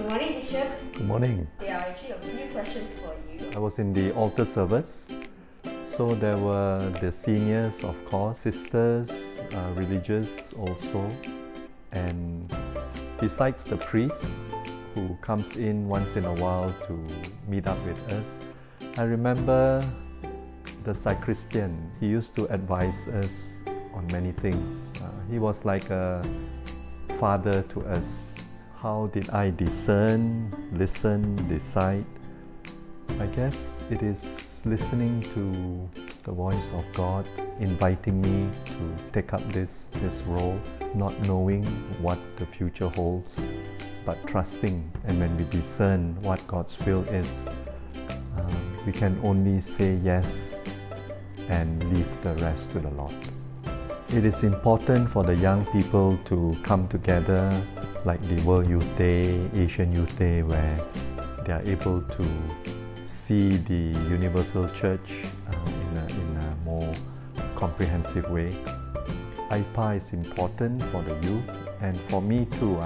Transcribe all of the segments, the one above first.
Good morning, Bishop. Good morning. There are actually a few questions for you. I was in the altar service. So there were the seniors, of course, sisters, religious also. And besides the priest, who comes in once in a while to meet up with us, I remember the sacristan. He used to advise us on many things. He was like a father to us. How did I discern, listen, decide? I guess it is listening to the voice of God, inviting me to take up this role, not knowing what the future holds, but trusting. And when we discern what God's will is, we can only say yes and leave the rest to the Lord. It is important for the young people to come together, like the World Youth Day, Asian Youth Day, where they are able to see the universal church in a more comprehensive way. AYPA is important for the youth, and for me to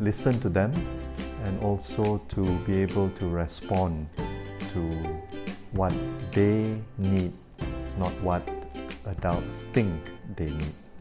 listen to them, and also to be able to respond to what they need, not what adults think they need.